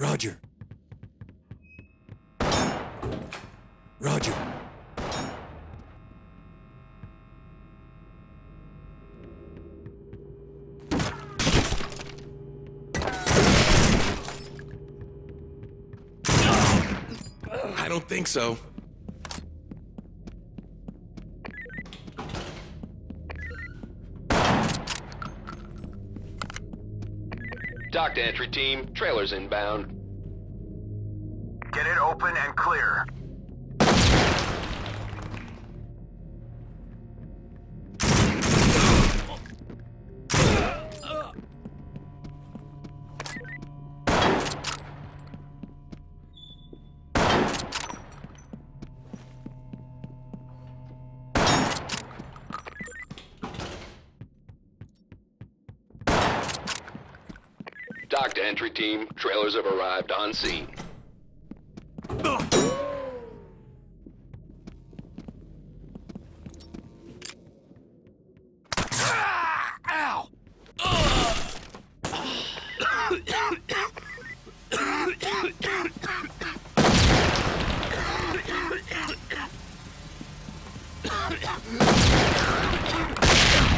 Roger. Roger. I don't think so. Dock to entry team, trailers inbound. Get it open and clear. Dock to entry team, trailers have arrived on scene.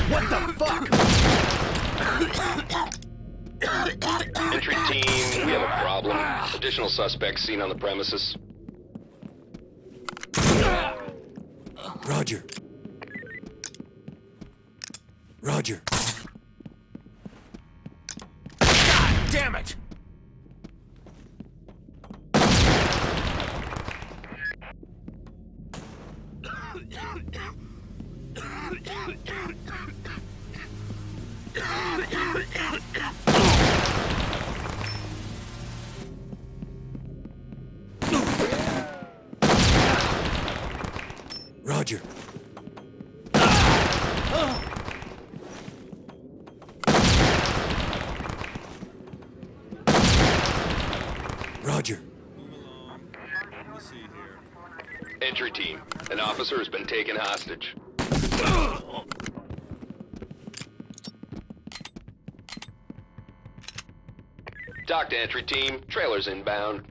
What the fuck? Entry team, we have a problem. Additional suspects seen on the premises. Roger. Roger. God damn it! Roger. Roger. Entry team, an officer has been taken hostage. Dock to entry team, trailers inbound.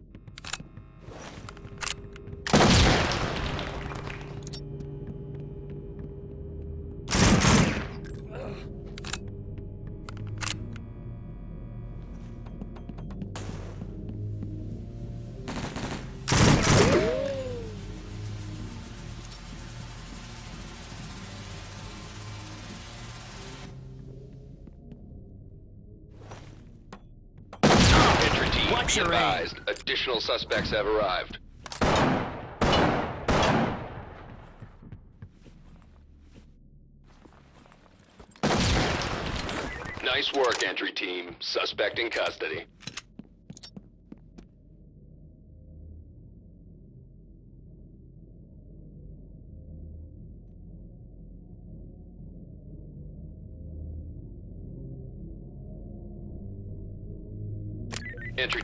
Advised. Additional suspects have arrived. Nice work, entry team. Suspect in custody. Entry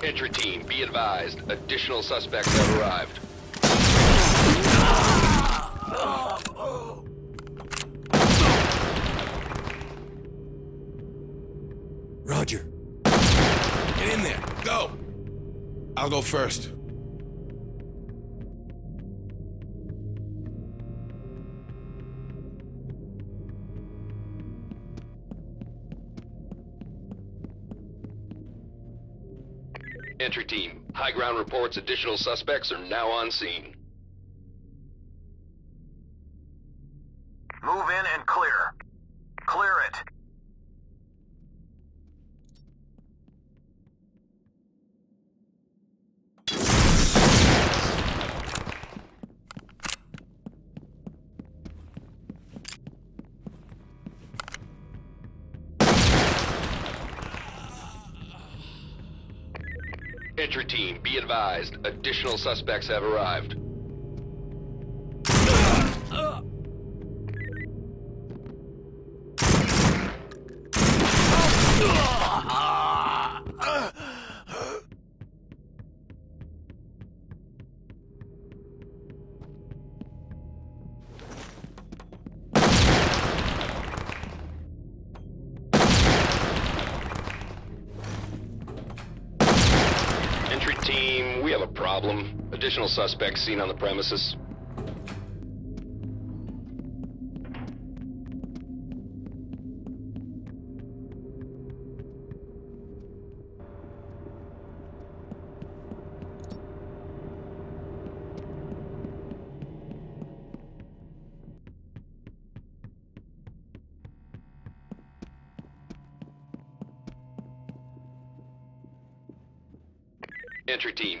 Entry team, be advised. Additional suspects have arrived. Roger. Get in there. Go! I'll go first. Entry team, high ground reports additional suspects are now on scene. Move in and clear. Clear it. Hunter team, be advised, additional suspects have arrived. Team, we have a problem. Additional suspects seen on the premises. Entry team,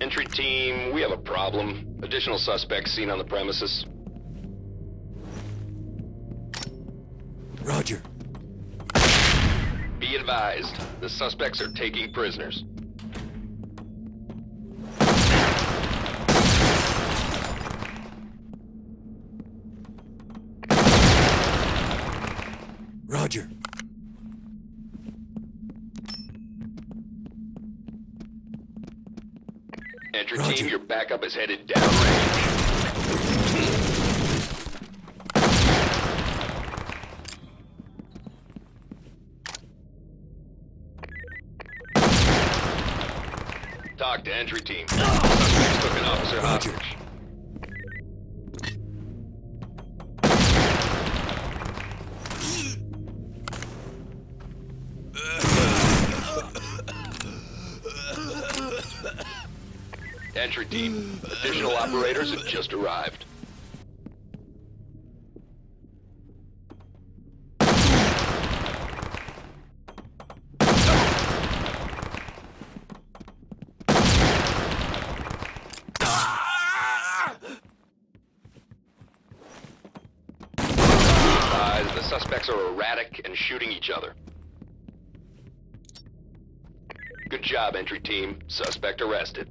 Entry team, we have a problem. Additional suspects seen on the premises. Roger. Be advised, the suspects are taking prisoners. Roger. Entry Roger. Team, your backup is headed downrange. Talk to entry team. Suspects took an officer hostage. Entry team, additional operators have just arrived. The suspects are erratic and shooting each other. Good job, entry team. Suspect arrested.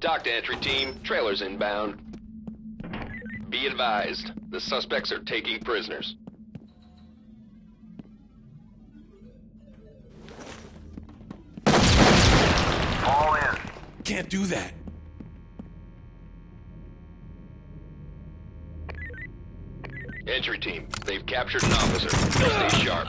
Dock to entry team, trailers inbound. Be advised, the suspects are taking prisoners. Fall in. Can't do that. Entry team, they've captured an officer. Stay sharp.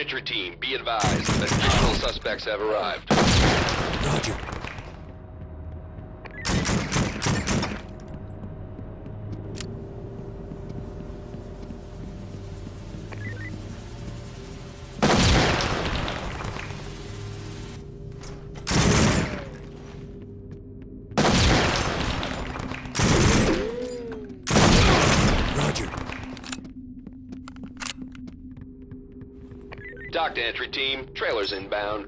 Entry team, be advised. Additional suspects have arrived. Roger. Dock to entry team, trailers inbound.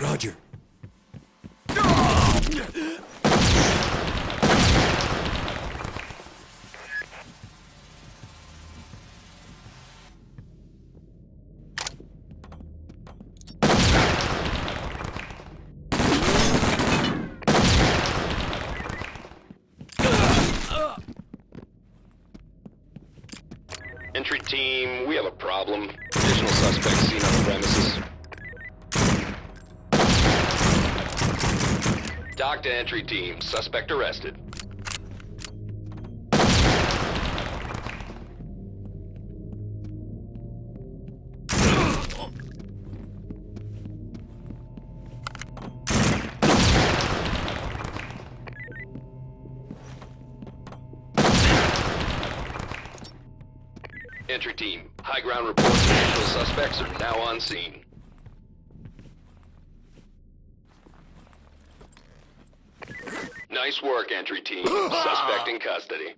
Roger. Entry team, we have a problem. Additional suspects seen on the premises. Dock to entry team, suspect arrested. Entry team, high ground reports. Additional suspects are now on scene. Nice work, entry team. Suspect in custody.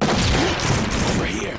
Over here.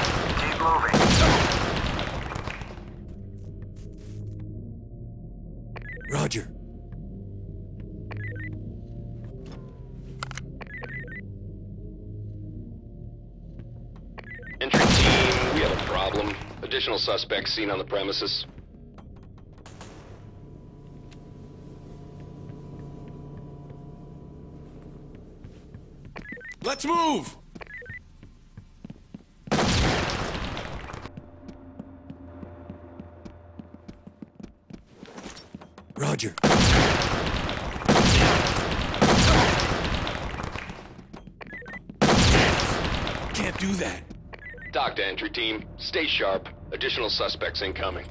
Keep moving. Roger. Additional suspects seen on the premises. Let's move! Roger. Can't do that. Talk to entry team. Stay sharp. Additional suspects incoming.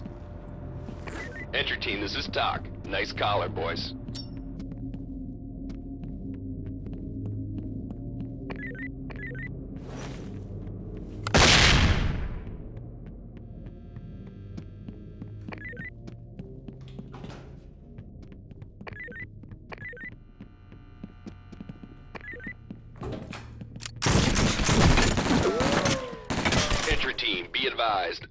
Entry team, this is Doc. Nice collar, boys. Team, be advised.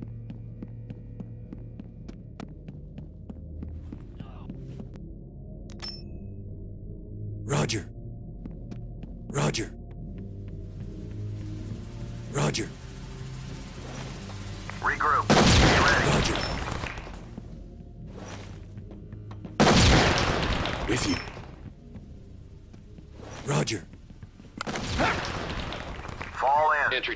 Roger. Roger. Roger. Regroup. Be ready. Roger. With you. Roger. Fall in. Entry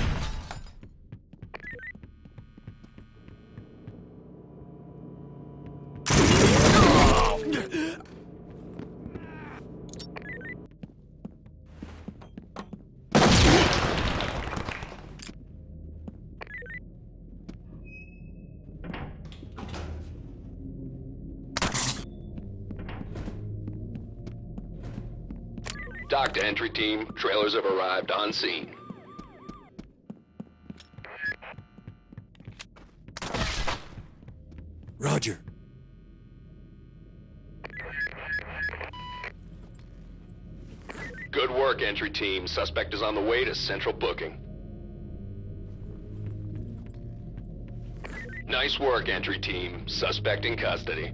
Doc to entry team, trailers have arrived on scene. Roger. Good work, entry team. Suspect is on the way to central booking. Nice work, entry team. Suspect in custody.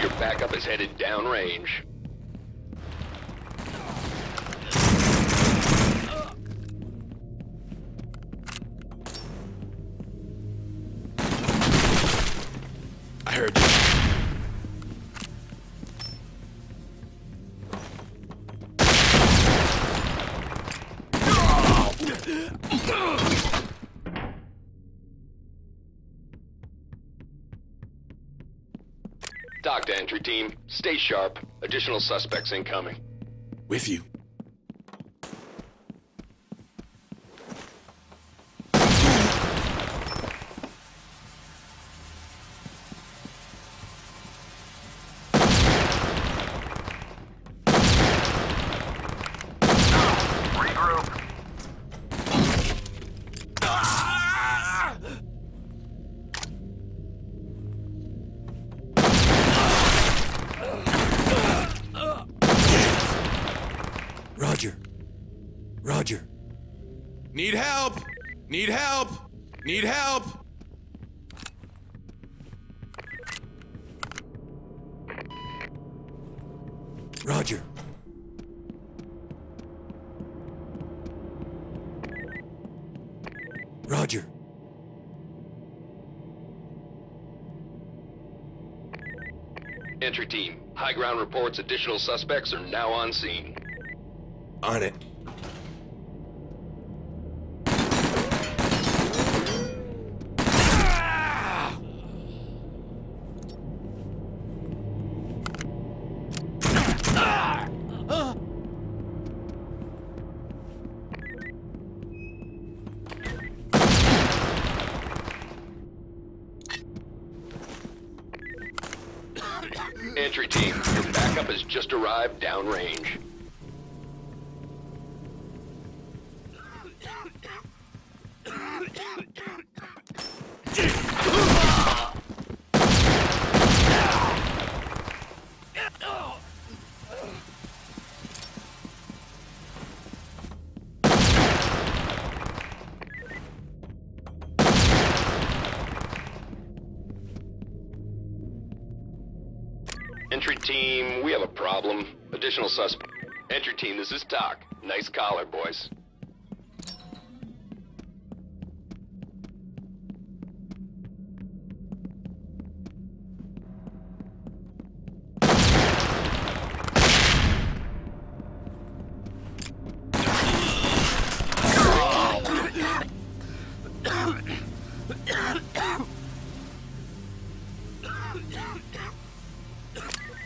Your backup is headed downrange. I heard you. Dock to entry team. Stay sharp. Additional suspects incoming. With you. Roger. Need help! Need help! Need help! Roger. Roger. Entry team, high ground reports additional suspects are now on scene. On it. Entry team, your backup has just arrived downrange. Entry team, we have a problem. Additional suspect. Entry team, this is Doc. Nice collar, boys.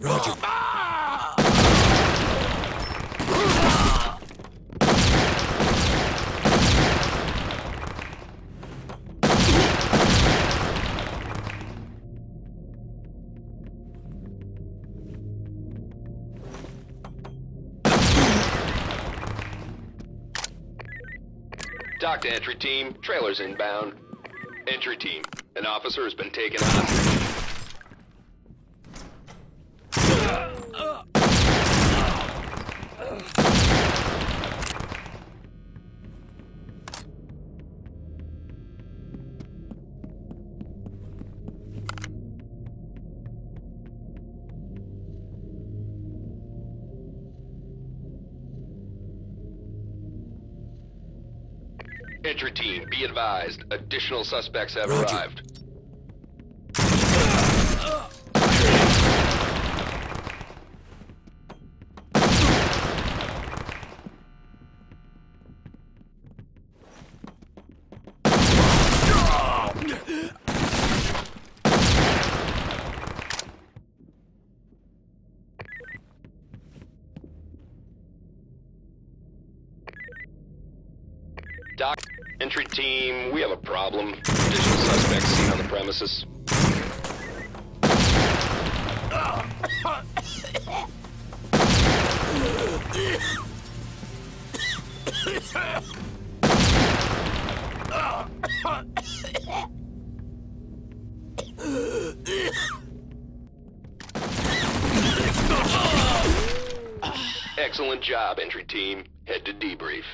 Roger. Dock to entry team, trailers inbound. Entry team, an officer has been taken hostage. Entry team, be advised. Additional suspects have arrived. Doc, entry team, we have a problem. Additional suspects seen on the premises. Excellent job, entry team. Head to debrief.